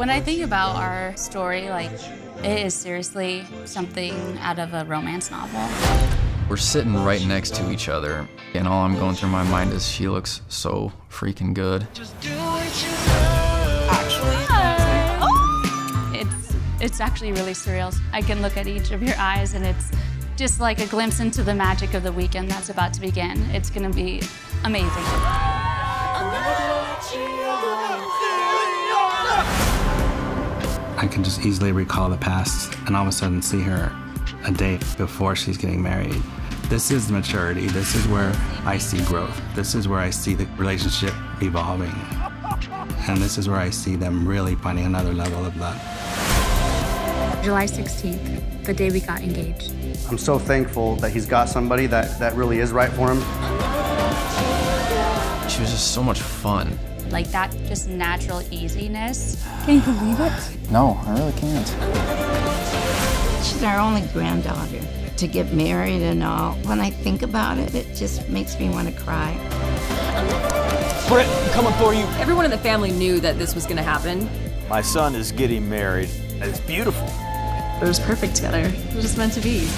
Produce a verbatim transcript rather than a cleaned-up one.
When I think about our story, like, it is seriously something out of a romance novel. We're sitting right next to each other, and all I'm going through my mind is she looks so freaking good. Just do what you love. Actually, hi. Oh. It's, it's actually really surreal. I can look at each of your eyes, and it's just like a glimpse into the magic of the weekend that's about to begin. It's gonna be amazing. I can just easily recall the past and all of a sudden see her a day before she's getting married. This is maturity. This is where I see growth. This is where I see the relationship evolving. And this is where I see them really finding another level of love. July sixteenth, the day we got engaged. I'm so thankful that he's got somebody that, that really is right for him. She was just so much fun. Like that just natural easiness. Can you believe it? No, I really can't. She's our only granddaughter. To get married and all, when I think about it, it just makes me want to cry. Britt, I'm coming for you. Everyone in the family knew that this was going to happen. My son is getting married. It's beautiful. It was perfect together. It was just meant to be.